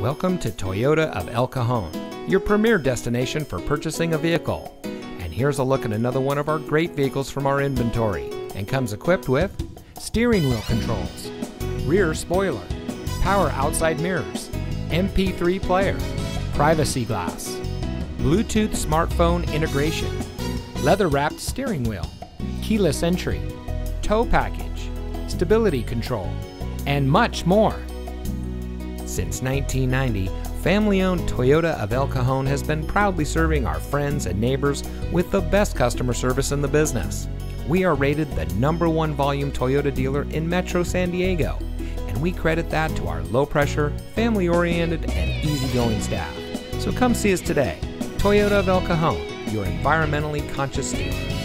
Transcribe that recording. Welcome to Toyota of El Cajon, your premier destination for purchasing a vehicle. And here's a look at another one of our great vehicles from our inventory, and comes equipped with steering wheel controls, rear spoiler, power outside mirrors, MP3 player, privacy glass, Bluetooth smartphone integration, leather-wrapped steering wheel, keyless entry, tow package, stability control, and much more. Since 1990, family-owned Toyota of El Cajon has been proudly serving our friends and neighbors with the best customer service in the business. We are rated the #1 volume Toyota dealer in Metro San Diego, and we credit that to our low-pressure, family-oriented, and easygoing staff. So come see us today. Toyota of El Cajon, your environmentally conscious dealer.